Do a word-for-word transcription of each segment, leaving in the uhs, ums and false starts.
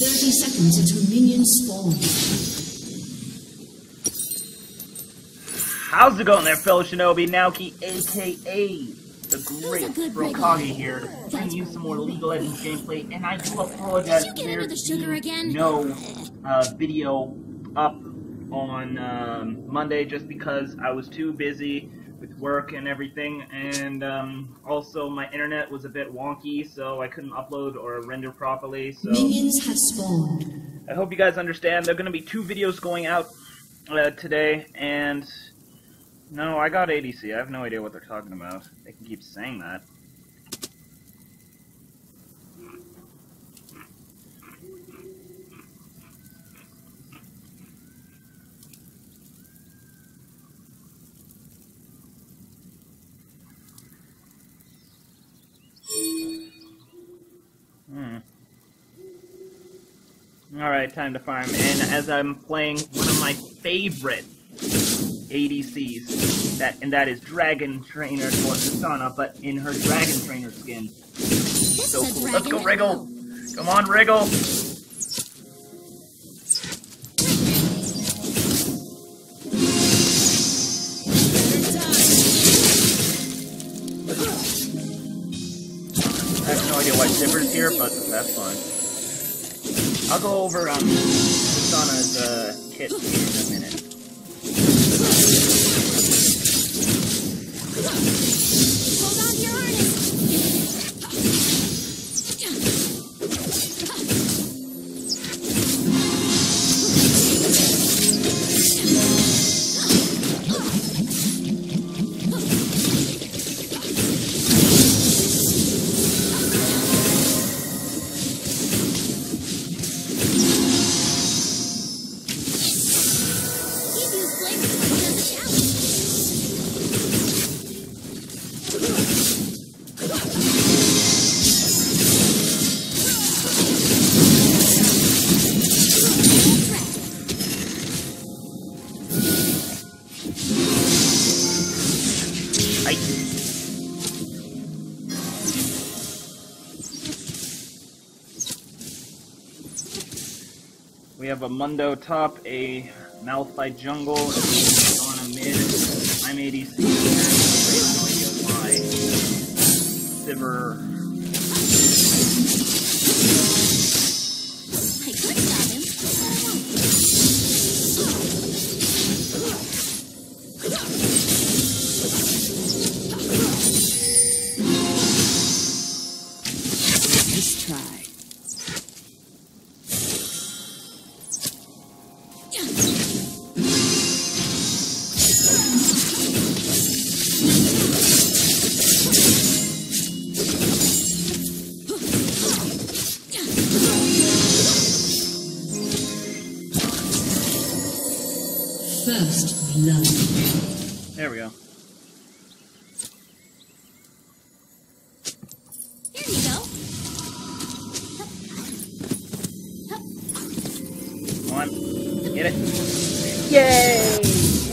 thirty seconds until minions spawn. How's it going there, fellow Shinobi Naoki, aka the great Brokage here, bringing you some more League of Legends gameplay, and I do apologize for the no uh, video up on um, Monday just because I was too busy with work and everything, and um, also my internet was a bit wonky, so I couldn't upload or render properly. So minions have spawned. I hope you guys understand. There are going to be two videos going out uh, today, and no, I got A D C. I have no idea what they're talking about. They can keep saying that. Hmm. Alright, time to farm, and as I'm playing one of my favorite A D Cs, that and that is Dragon Trainer Tristana, but in her Dragon Trainer skin. This so cool. Let's go, Riggle! Come on, Riggle! I have no idea why Sivir's here, but that's fine. I'll go over um, Tristana's uh, kit in a minute. We have a Mundo top, a Malphite jungle, and on a mid. I'm A D C here. I have no idea why. Sivir. First love. There we go. Here you go. Come on. Get it. Yay!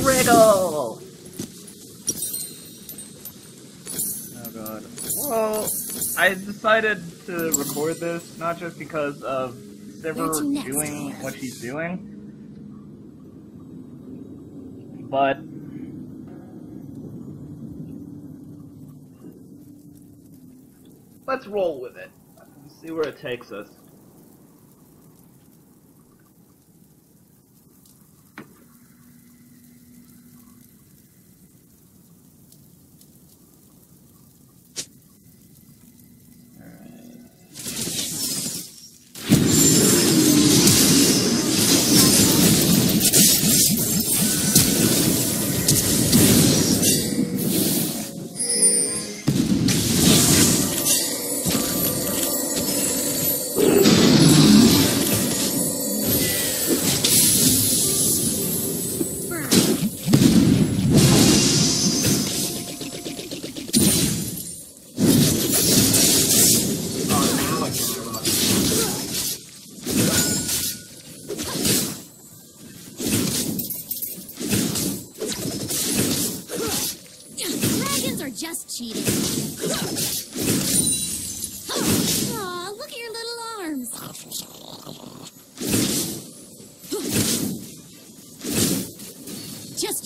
Riggle! Oh god. Well, I decided to record this not just because of Sivir doing what she's doing, but let's roll with it. Let's see where it takes us.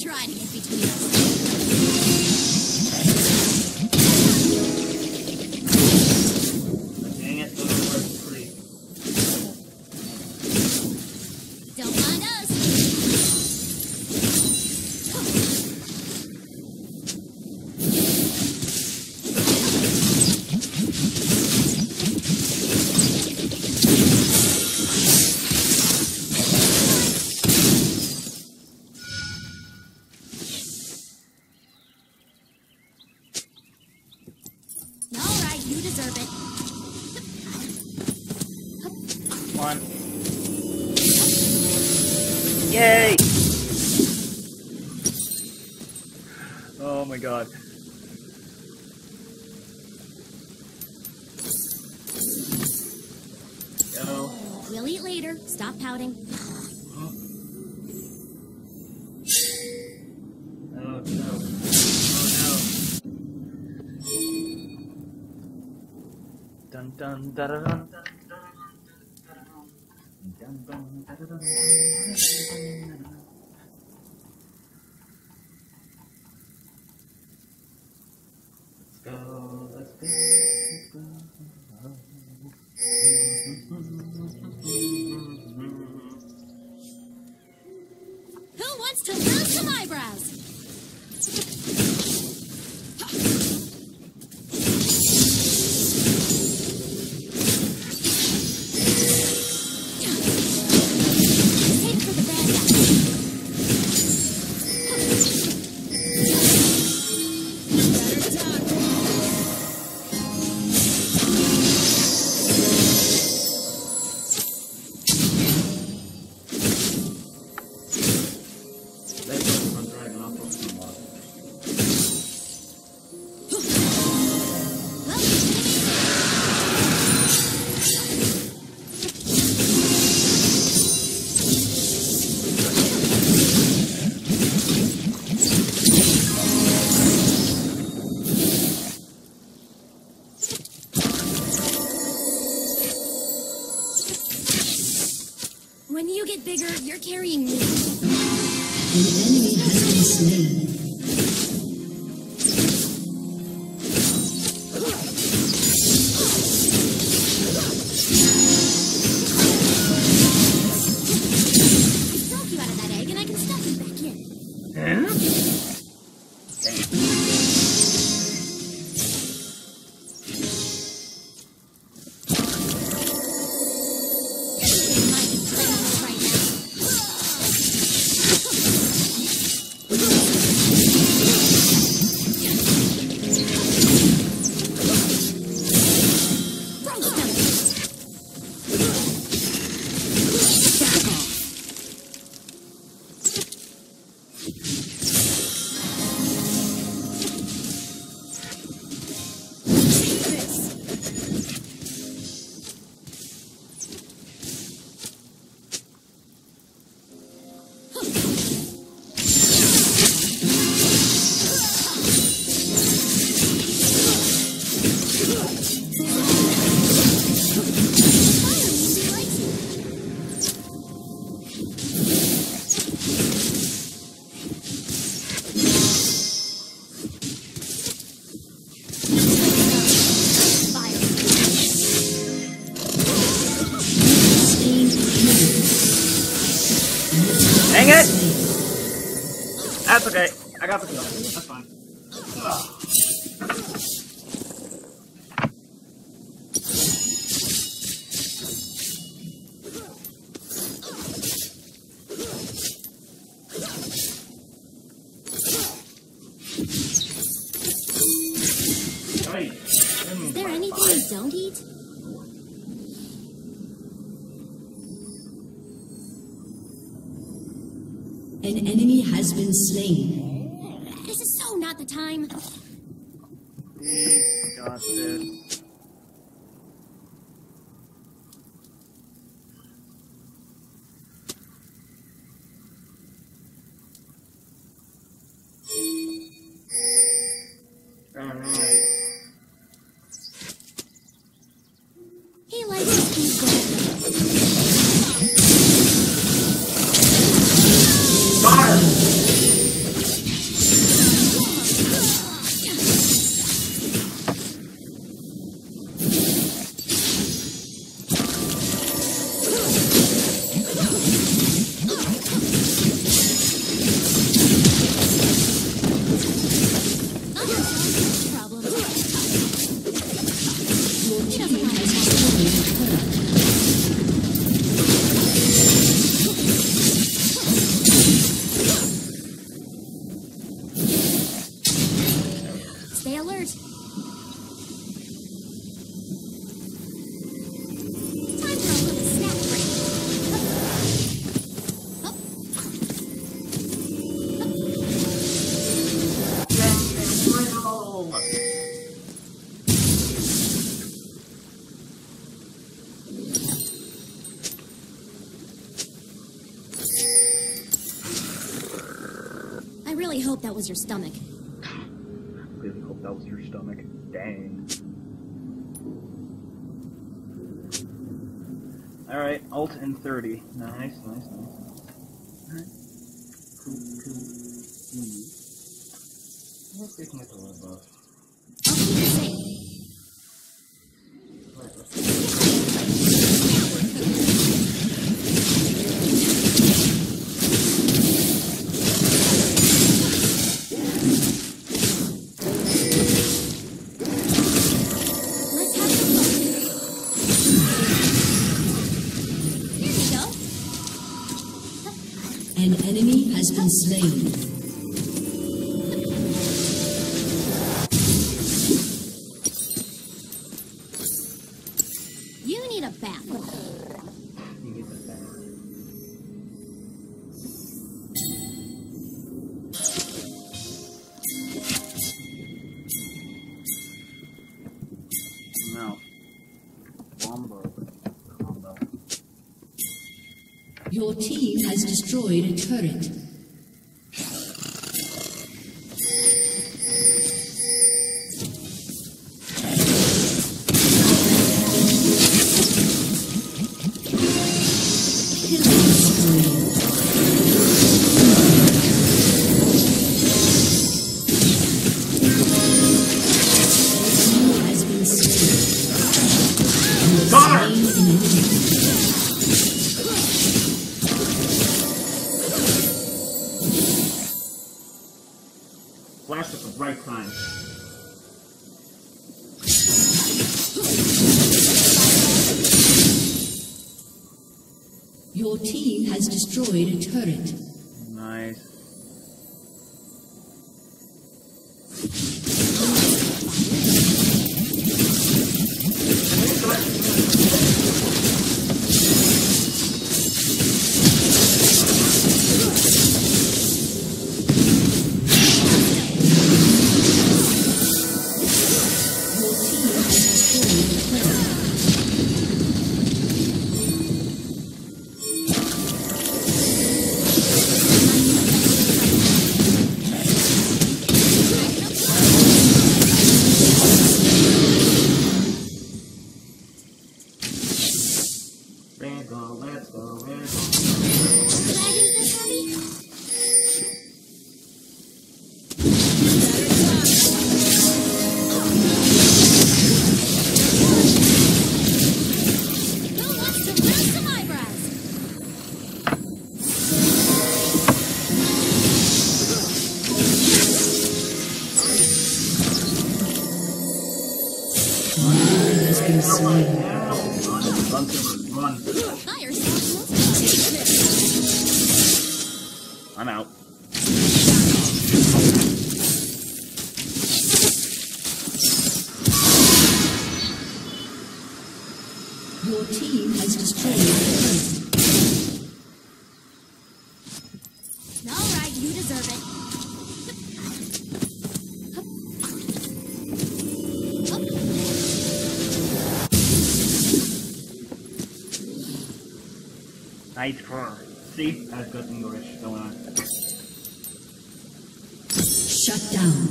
try to get between us. Dang it, those were pretty. Don't mind God. No. We'll eat later. Stop pouting. Huh? Oh no. Oh no. Dun dun da da dun dun dun dun dun dun dun. Go, let's go, let's go. Who wants to lose some eyebrows? Take for the bad guy. Carrying me. The enemy has been slain. I broke you out of that egg and I can stuff you back in. Huh? Dang it! That's okay. I got the kill. That's fine. Is there anything you don't eat? An enemy has been slain. This is so not the time. Gosh, dude. All right. He likes his people. Fire! really hope that was your stomach. Really hope that was your stomach. Dang. Alright, alt and thirty. Nice, nice, nice. Alright. Cool, cool. Let's see if we can get the love buff. I'll keep it safe. Alright, let's go. An enemy has been slain. You need a bath. You need a bath. No. Bombo. Combo. Your team has destroyed a turret. Your team has destroyed a turret. Nice. I'm out. Your team has destroyed the turret. All right, you deserve it. Nice for see, I've got English going on. Shut down.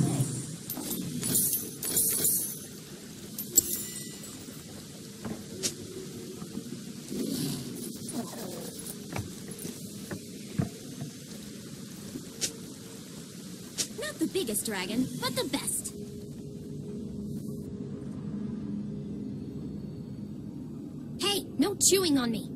Not the biggest dragon, but the best. Hey, no chewing on me.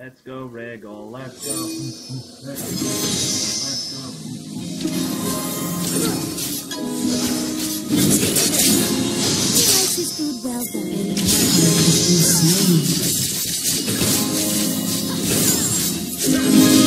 Let's go, Riggle. Let's go. Let's go. He likes his food well done. Dragon's not cheating.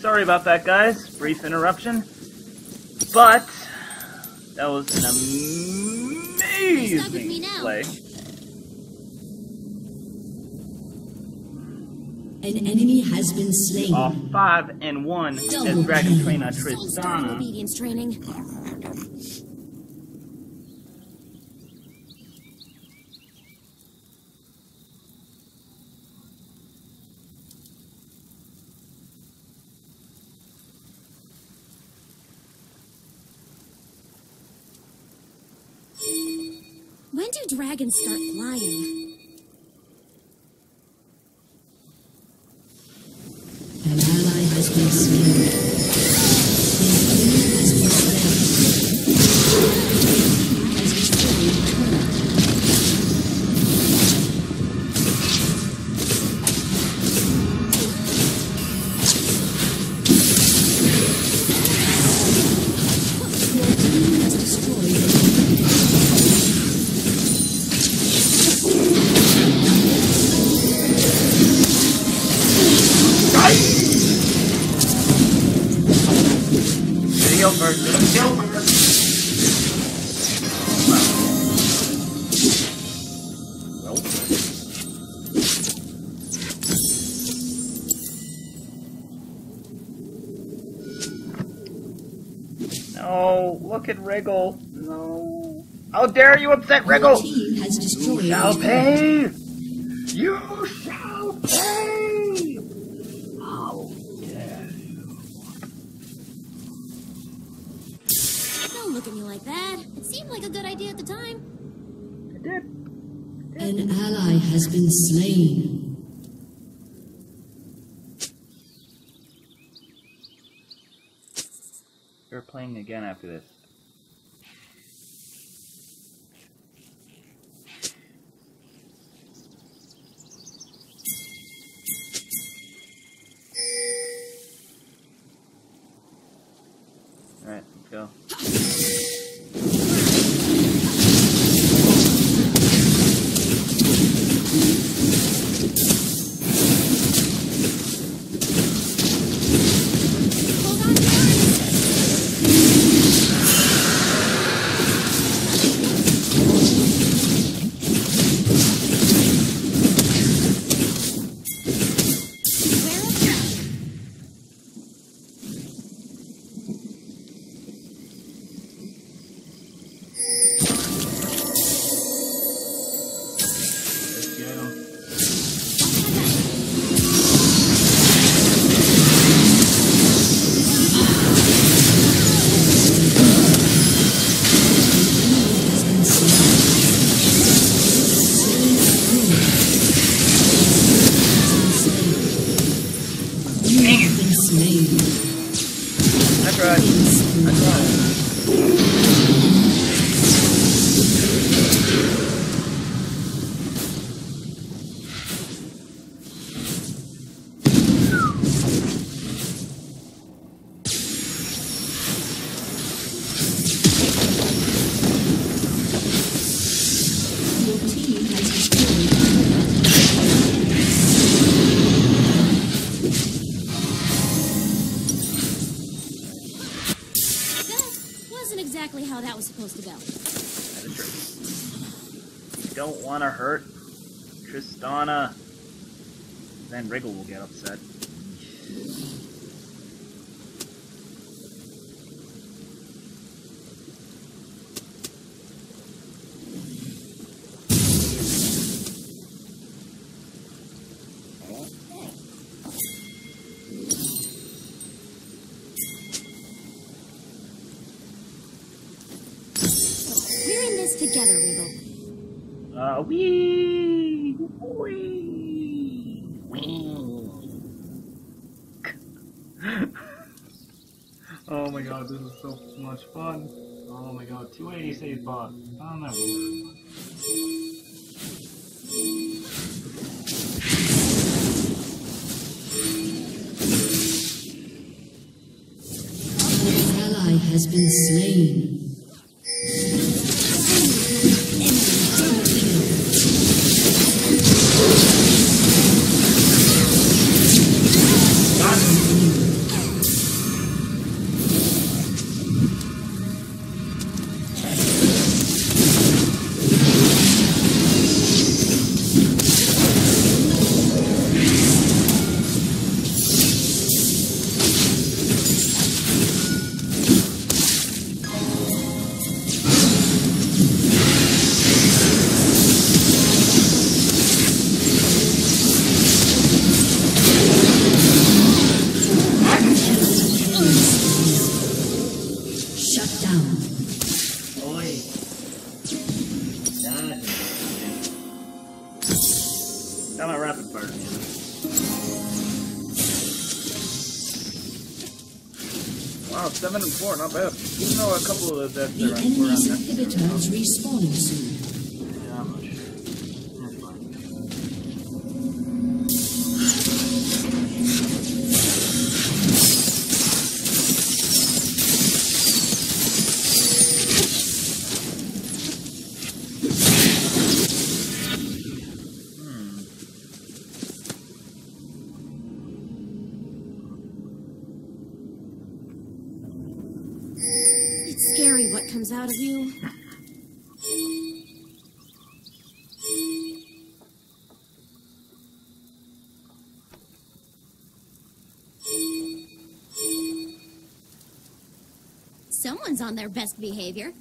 Sorry about that, guys. Brief interruption. But that was an amazing play. An enemy has been slain. Off five and one as Dragon Trainer Tristana. Obedience training. Dragons start flying. An ally has been slain. No, look at Riggle. No. How dare you upset Riggle? You shall pay! You shall pay! How dare you? Don't look at me like that. It seemed like a good idea at the time. It did. It did. An ally has been slain. We're playing again after this. Alright, let's go. Supposed to go. I don't want to hurt Tristana. Then Riggle will get upset. Oh. together, Riggle. Uh, wee! Wee! Wee! Oh my god, this is so much fun. Oh my god, two eighty save bot. I don't know. An ally has been slain. Four, not bad. Even though a couple of the deaths the are around, enemy's around inhibitor is respawning soon. Yeah, I'm not out of you. Someone's on their best behavior.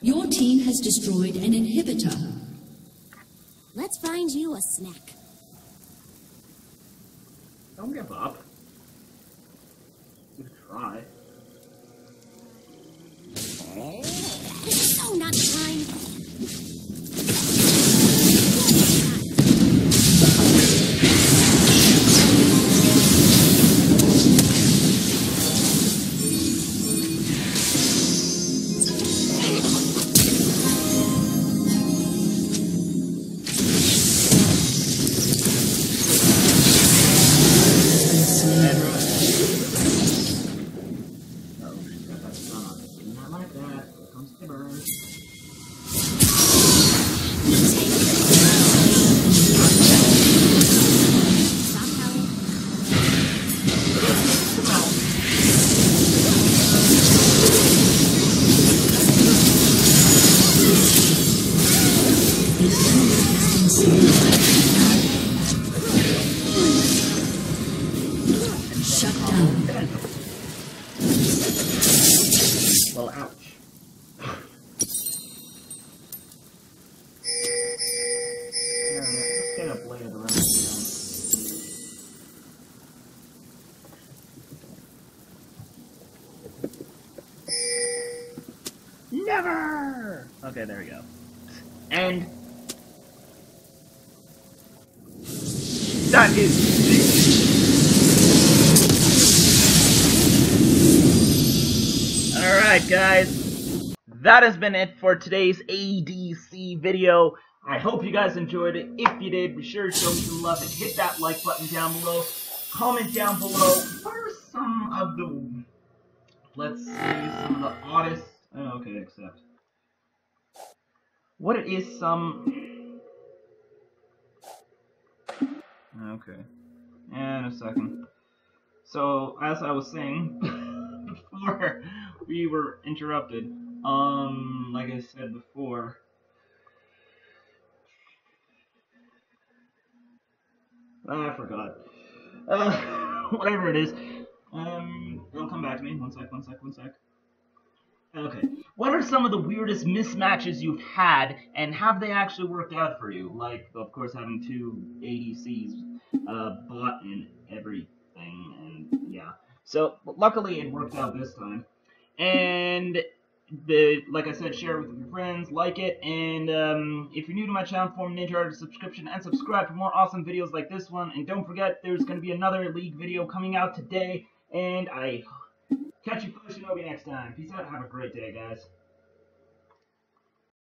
Your team has destroyed an inhibitor. Let's find you a snack. Don't give up. You try. It's so not time. Okay, there we go. And that is it. Alright guys, that has been it for today's A D C video. I hope you guys enjoyed it. If you did, be sure to show me some love and hit that like button down below. Comment down below, what are some of the, let's see, some of the oddest, oh, okay, except, what it is some, okay, and a second. So, as I was saying, before we were interrupted, um, like I said before, I forgot. Uh, whatever it is. Um, it'll come back to me. One sec, one sec, one sec. Okay. What are some of the weirdest mismatches you've had, and have they actually worked out for you? Like, of course, having two A D Cs uh, bought in everything, and yeah. So, luckily, it worked out this time. And, the like I said, share it with your friends, like it, and um, if you're new to my channel, form an a subscription and subscribe for more awesome videos like this one. And don't forget, there's going to be another League video coming out today, and I catch you for Shinobi next time. Peace out, have a great day, guys.